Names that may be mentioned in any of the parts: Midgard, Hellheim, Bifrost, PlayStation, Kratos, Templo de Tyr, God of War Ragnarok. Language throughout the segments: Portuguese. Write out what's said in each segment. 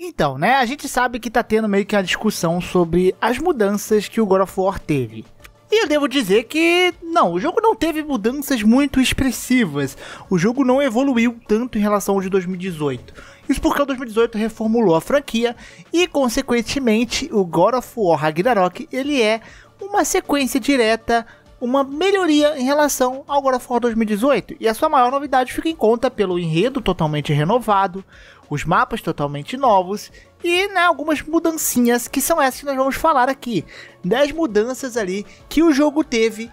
Então, né, a gente sabe que tá tendo meio que uma discussão sobre as mudanças que o God of War teve. E eu devo dizer que, não, o jogo não teve mudanças muito expressivas. O jogo não evoluiu tanto em relação ao de 2018. Isso porque o 2018 reformulou a franquia e, consequentemente, o God of War Ragnarok, ele é uma sequência direta, uma melhoria em relação ao God of War 2018. E a sua maior novidade fica em conta pelo enredo totalmente renovado, os mapas totalmente novos e, né, algumas mudancinhas que são essas que nós vamos falar aqui. 10 mudanças ali que o jogo teve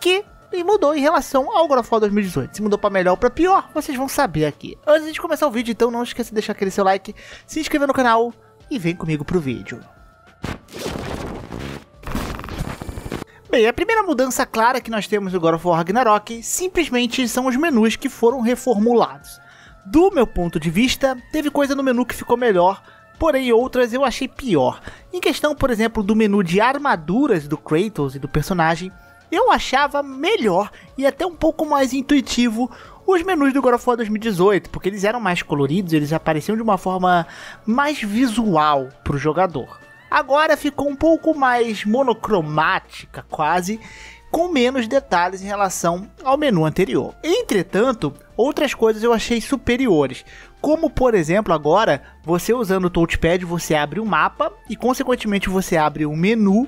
que mudou em relação ao God of War 2018. Se mudou para melhor ou para pior, vocês vão saber aqui. Antes de começar o vídeo, então, não esqueça de deixar aquele seu like, se inscrever no canal e vem comigo pro vídeo. Bem, a primeira mudança clara que nós temos no God of War Ragnarok simplesmente são os menus que foram reformulados. Do meu ponto de vista, teve coisa no menu que ficou melhor, porém outras eu achei pior. Em questão, por exemplo, do menu de armaduras do Kratos e do personagem, eu achava melhor e até um pouco mais intuitivo os menus do God of War 2018, porque eles eram mais coloridos, eles apareciam de uma forma mais visual para o jogador. Agora ficou um pouco mais monocromática, quase, com menos detalhes em relação ao menu anterior. Entretanto, outras coisas eu achei superiores, como por exemplo agora, você usando o touchpad, você abre um mapa e consequentemente você abre um menu,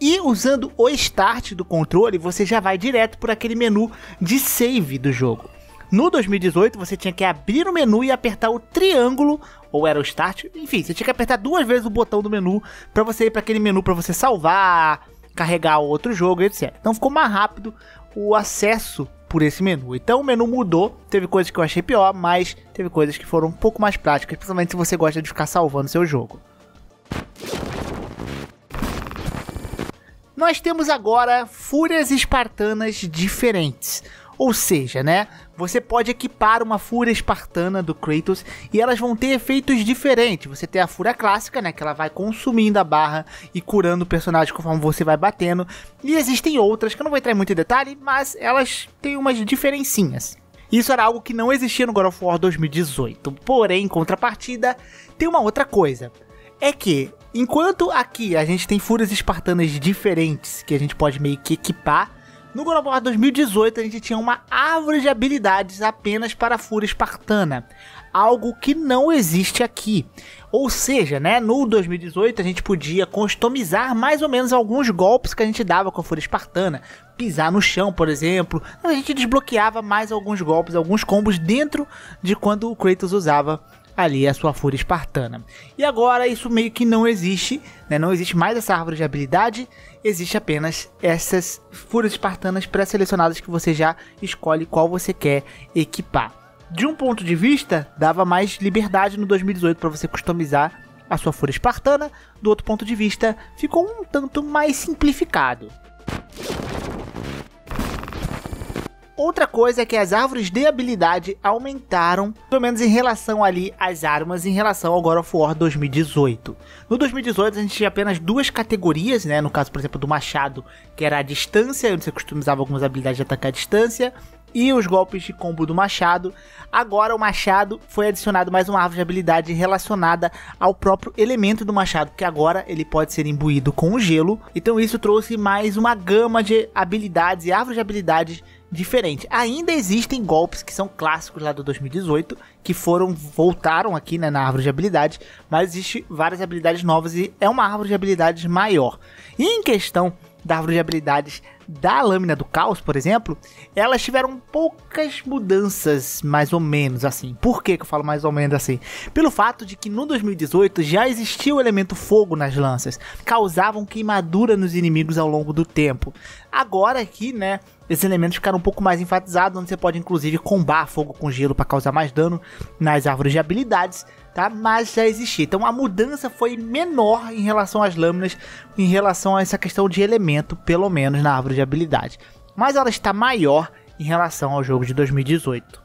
e usando o start do controle, você já vai direto por aquele menu de save do jogo. No 2018, você tinha que abrir o menu e apertar o triângulo, ou era o start, enfim, você tinha que apertar 2 vezes o botão do menu para você ir para aquele menu para você salvar, carregar outro jogo, etc. Então ficou mais rápido o acesso por esse menu. Então o menu mudou, teve coisas que eu achei pior, mas teve coisas que foram um pouco mais práticas, principalmente se você gosta de ficar salvando seu jogo. Nós temos agora fúrias espartanas diferentes, ou seja, né, você pode equipar uma fúria espartana do Kratos e elas vão ter efeitos diferentes. Você tem a fúria clássica, né, que ela vai consumindo a barra e curando o personagem conforme você vai batendo. E existem outras, que eu não vou entrar muito em detalhe, mas elas têm umas diferencinhas. Isso era algo que não existia no God of War 2018. Porém, em contrapartida, tem uma outra coisa. É que, enquanto aqui a gente tem fúrias espartanas diferentes que a gente pode meio que equipar, no God of War 2018 a gente tinha uma árvore de habilidades apenas para a fúria espartana, algo que não existe aqui. Ou seja, né, no 2018 a gente podia customizar mais ou menos alguns golpes que a gente dava com a fúria espartana, pisar no chão, por exemplo. A gente desbloqueava mais alguns golpes, alguns combos dentro de quando o Kratos usava ali a sua fúria espartana. E agora isso meio que não existe, né? Não existe mais essa árvore de habilidade, existe apenas essas fúrias espartanas pré-selecionadas que você já escolhe qual você quer equipar. De um ponto de vista, dava mais liberdade no 2018 para você customizar a sua fúria espartana, do outro ponto de vista, ficou um tanto mais simplificado. Outra coisa é que as árvores de habilidade aumentaram, pelo menos em relação ali às armas, em relação ao God of War 2018. No 2018 a gente tinha apenas 2 categorias, né? No caso, por exemplo, do machado, que era a distância, onde você customizava algumas habilidades de ataque à distância, e os golpes de combo do machado. Agora o machado foi adicionado mais uma árvore de habilidade relacionada ao próprio elemento do machado, que agora ele pode ser imbuído com o gelo. Então isso trouxe mais uma gama de habilidades e árvores de habilidades diferentes. Ainda existem golpes que são clássicos lá do 2018, que voltaram aqui, né, na árvore de habilidades, mas existe várias habilidades novas e é uma árvore de habilidades maior. E em questão da árvore de habilidades da Lâmina do Caos, por exemplo, elas tiveram poucas mudanças, mais ou menos assim. Por que eu falo mais ou menos assim? Pelo fato de que no 2018 já existia o elemento fogo nas lanças, causavam queimadura nos inimigos ao longo do tempo. Agora aqui, né, esses elementos ficaram um pouco mais enfatizados, onde você pode inclusive combar fogo com gelo para causar mais dano nas árvores de habilidades, tá? Mas já existia, então a mudança foi menor em relação às lâminas, em relação a essa questão de elemento, pelo menos na árvore de habilidade, mas ela está maior em relação ao jogo de 2018.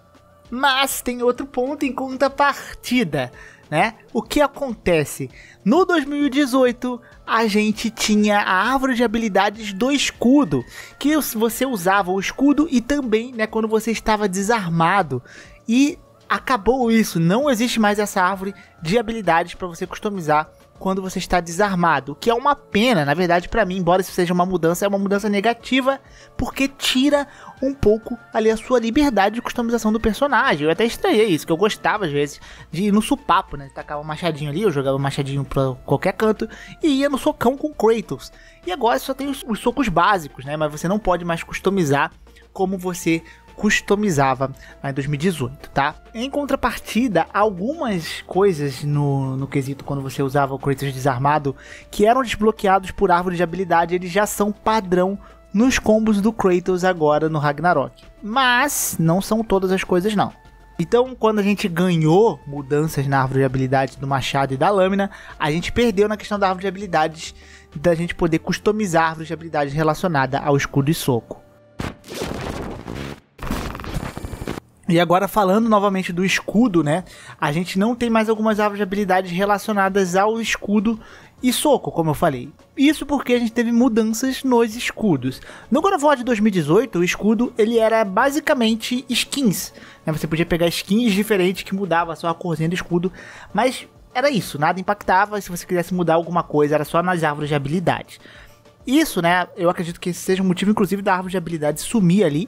Mas tem outro ponto em contrapartida, né? O que acontece? No 2018 a gente tinha a árvore de habilidades do escudo, que você usava o escudo e também, né, quando você estava desarmado, e Acabou isso, não existe mais essa árvore de habilidades para você customizar quando você está desarmado, o que é uma pena, na verdade, para mim, embora isso seja uma mudança, é uma mudança negativa, porque tira um pouco ali a sua liberdade de customização do personagem. Eu até estranhei isso, que eu gostava às vezes de ir no supapo, né? Tacava um machadinho ali, eu jogava um machadinho pra qualquer canto e ia no socão com Kratos. E agora só tem os socos básicos, né? Mas você não pode mais customizar como você customizava em 2018, tá? Em contrapartida, algumas coisas no quesito quando você usava o Kratos desarmado, que eram desbloqueados por árvore de habilidade, eles já são padrão nos combos do Kratos agora no Ragnarok. Mas não são todas as coisas não. Então, quando a gente ganhou mudanças na árvore de habilidade do machado e da lâmina, a gente perdeu na questão da árvore de habilidades, da gente poder customizar a árvore de habilidades relacionada ao escudo e soco. E agora falando novamente do escudo, né, a gente não tem mais algumas árvores de habilidades relacionadas ao escudo e soco, como eu falei. Isso porque a gente teve mudanças nos escudos. No God of War de 2018, o escudo ele era basicamente skins, né? Você podia pegar skins diferentes que mudava só a corzinha do escudo, mas era isso, nada impactava, se você quisesse mudar alguma coisa era só nas árvores de habilidade. Isso, né, eu acredito que esse seja o motivo inclusive da árvore de habilidade sumir ali,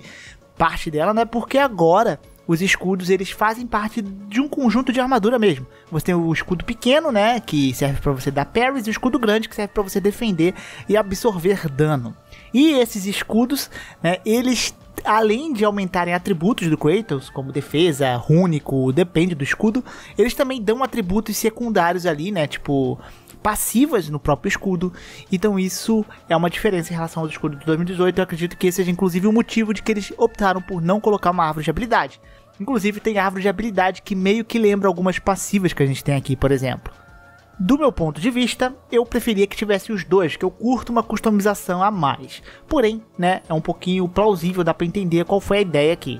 parte dela, né? Porque agora os escudos eles fazem parte de um conjunto de armadura mesmo. Você tem o escudo pequeno, né, que serve para você dar parries, e o escudo grande que serve para você defender e absorver dano. E esses escudos, né, eles além de aumentarem atributos do Kratos, como defesa, rúnico, depende do escudo, eles também dão atributos secundários ali, né, tipo passivas no próprio escudo. Então isso é uma diferença em relação ao escudo de 2018, eu acredito que esse seja inclusive o motivo de que eles optaram por não colocar uma árvore de habilidade. Inclusive tem árvore de habilidade que meio que lembra algumas passivas que a gente tem aqui, por exemplo. Do meu ponto de vista, eu preferia que tivesse os dois, que eu curto uma customização a mais. Porém, né, é um pouquinho plausível, dá pra entender qual foi a ideia aqui.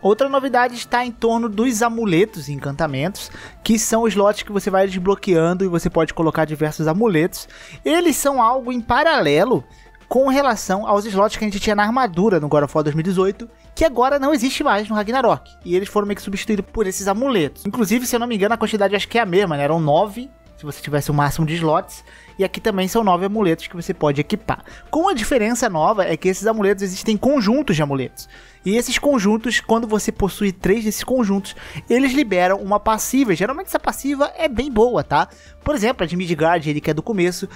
Outra novidade está em torno dos amuletos e encantamentos, que são slots que você vai desbloqueando e você pode colocar diversos amuletos. Eles são algo em paralelo com relação aos slots que a gente tinha na armadura no God of War 2018, que agora não existe mais no Ragnarok. E eles foram meio que substituídos por esses amuletos. Inclusive, se eu não me engano, a quantidade acho que é a mesma, né? Eram 9, se você tivesse o máximo de slots. E aqui também são 9 amuletos que você pode equipar. Com a diferença nova é que esses amuletos existem conjuntos de amuletos. E esses conjuntos, quando você possui 3 desses conjuntos, eles liberam uma passiva. Geralmente essa passiva é bem boa, tá? Por exemplo, a de Midgard, ele que é do começo,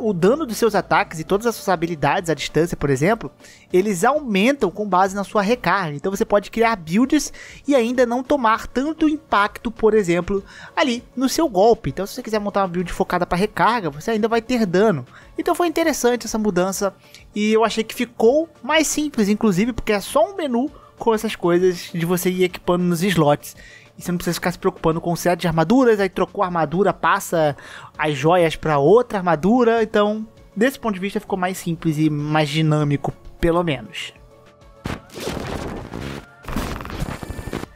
o dano dos seus ataques e todas as suas habilidades à distância, por exemplo, eles aumentam com base na sua recarga. Então você pode criar builds e ainda não tomar tanto impacto, por exemplo, ali no seu golpe. Então se você quiser montar uma build focada para recarga, você ainda vai ter dano. Então foi interessante essa mudança e eu achei que ficou mais simples, inclusive porque é só um menu com essas coisas de você ir equipando nos slots e você não precisa ficar se preocupando com o set de armaduras, aí trocou a armadura, passa as joias para outra armadura. Então desse ponto de vista ficou mais simples e mais dinâmico, pelo menos.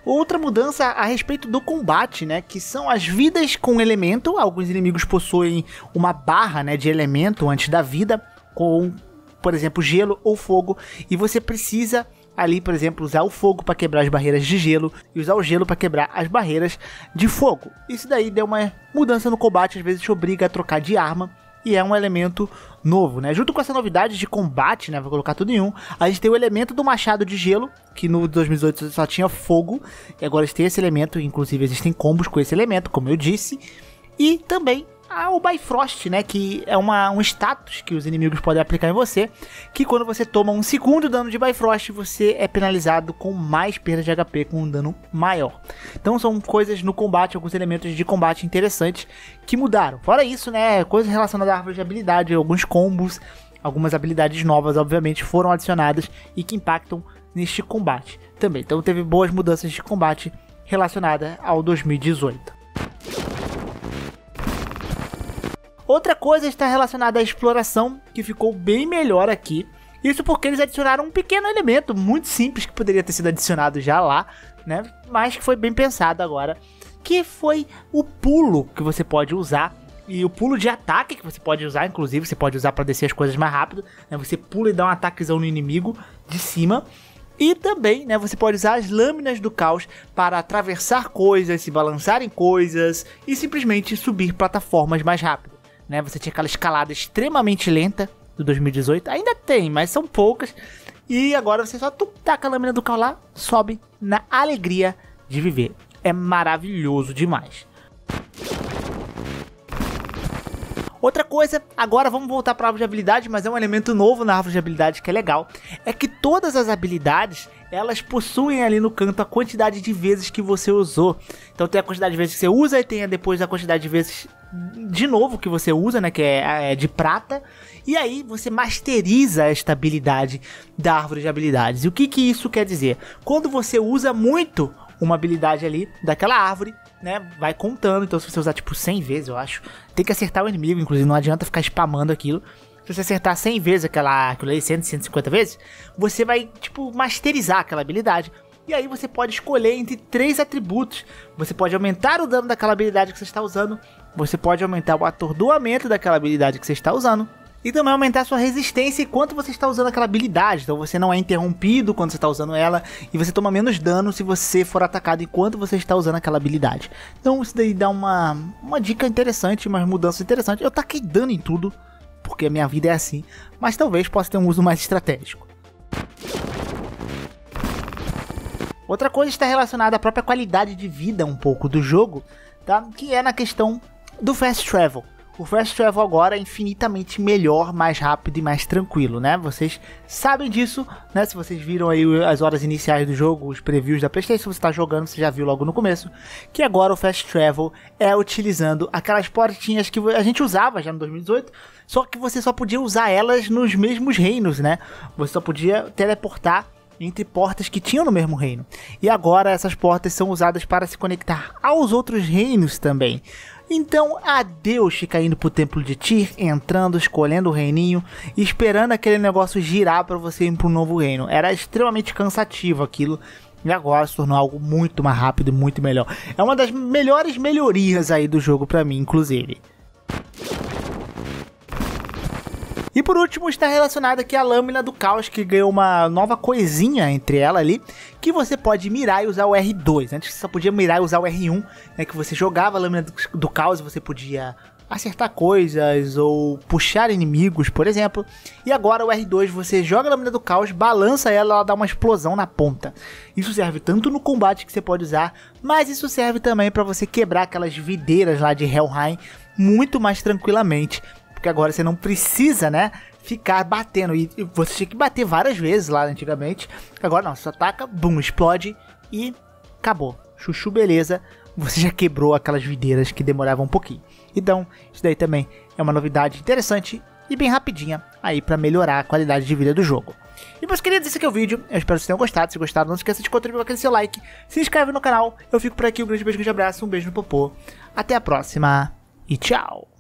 Outra mudança a respeito do combate, né, que são as vidas com elemento. Alguns inimigos possuem uma barra, né, de elemento antes da vida, com, por exemplo, gelo ou fogo, e você precisa ali, por exemplo, usar o fogo para quebrar as barreiras de gelo e usar o gelo para quebrar as barreiras de fogo. Isso daí deu uma mudança no combate, às vezes te obriga a trocar de arma. E é um elemento novo, né? Junto com essa novidade de combate, né? Vou colocar tudo em um. A gente tem o elemento do machado de gelo, que no 2018 só tinha fogo. E agora a gente tem esse elemento, inclusive existem combos com esse elemento, como eu disse. E também o Bifrost, né? Que é um status que os inimigos podem aplicar em você. Que quando você toma um segundo dano de Bifrost, você é penalizado com mais perda de HP, com um dano maior. Então são coisas no combate, alguns elementos de combate interessantes que mudaram. Fora isso, né? Coisas relacionadas à árvore de habilidade, alguns combos, algumas habilidades novas, obviamente, foram adicionadas e que impactam neste combate também. Então teve boas mudanças de combate relacionada ao 2018. Outra coisa está relacionada à exploração, que ficou bem melhor aqui. Isso porque eles adicionaram um pequeno elemento muito simples que poderia ter sido adicionado já lá, né? Mas que foi bem pensado agora, que foi o pulo que você pode usar e o pulo de ataque que você pode usar. Inclusive você pode usar para descer as coisas mais rápido, né? Você pula e dá um ataquezão no inimigo de cima. E também, né, você pode usar as lâminas do caos para atravessar coisas, se balançar em coisas e simplesmente subir plataformas mais rápido, né? Você tinha aquela escalada extremamente lenta do 2018, ainda tem, mas são poucas. E agora você só taca a lâmina do caos lá, sobe na alegria de viver. É maravilhoso demais. Outra coisa, agora vamos voltar para a árvore de habilidade, mas é um elemento novo na árvore de habilidade que é legal, é que todas as habilidades, elas possuem ali no canto a quantidade de vezes que você usou. Então tem a quantidade de vezes que você usa e tem depois a quantidade de vezes de novo que você usa, né, que é de prata. E aí você masteriza esta habilidade da árvore de habilidades. E o que que isso quer dizer? Quando você usa muito uma habilidade ali daquela árvore, né, vai contando. Então se você usar tipo 100 vezes, eu acho, tem que acertar o inimigo, inclusive não adianta ficar spamando aquilo. Se você acertar 100 vezes aquilo ali, 100, 150 vezes, você vai tipo masterizar aquela habilidade. E aí você pode escolher entre 3 atributos. Você pode aumentar o dano daquela habilidade que você está usando, você pode aumentar o atordoamento daquela habilidade que você está usando, e também aumentar a sua resistência enquanto você está usando aquela habilidade. Então você não é interrompido quando você está usando ela, e você toma menos dano se você for atacado enquanto você está usando aquela habilidade. Então isso daí dá uma dica interessante, umas mudanças interessantes. Eu taquei dano em tudo, porque a minha vida é assim, mas talvez possa ter um uso mais estratégico. Outra coisa está relacionada à própria qualidade de vida um pouco do jogo, tá? Que é na questão do Fast Travel. O Fast Travel agora é infinitamente melhor, mais rápido e mais tranquilo, né? Vocês sabem disso, né? Se vocês viram aí as horas iniciais do jogo, os previews da PlayStation, se você está jogando, você já viu logo no começo, que agora o Fast Travel é utilizando aquelas portinhas que a gente usava já no 2018, só que você só podia usar elas nos mesmos reinos, né? Você só podia teleportar entre portas que tinham no mesmo reino. E agora essas portas são usadas para se conectar aos outros reinos também. Então, adeus ficar indo pro Templo de Tyr, entrando, escolhendo o reininho, esperando aquele negócio girar para você ir pro novo reino. Era extremamente cansativo aquilo, e agora se tornou algo muito mais rápido e muito melhor. É uma das melhores melhorias aí do jogo para mim, inclusive. E por último, está relacionada aqui a lâmina do caos, que ganhou uma nova coisinha entre ela ali, que você pode mirar e usar o R2. Antes você só podia mirar e usar o R1, né, que você jogava a lâmina do caos e você podia acertar coisas ou puxar inimigos, por exemplo. E agora o R2, você joga a lâmina do caos, balança ela, ela dá uma explosão na ponta. Isso serve tanto no combate, que você pode usar, mas isso serve também para você quebrar aquelas videiras lá de Hellheim muito mais tranquilamente. Porque agora você não precisa, né, ficar batendo. E você tinha que bater várias vezes lá antigamente. Agora não, você ataca, bum, explode e acabou. Chuchu, beleza. Você já quebrou aquelas videiras que demoravam um pouquinho. Então, isso daí também é uma novidade interessante e bem rapidinha aí pra melhorar a qualidade de vida do jogo. E meus queridos, esse aqui é o vídeo. Eu espero que vocês tenham gostado. Se gostaram, não se esqueça de contribuir com aquele seu like. Se inscreve no canal. Eu fico por aqui. Um grande beijo, um grande abraço. Um beijo no popô. Até a próxima e tchau.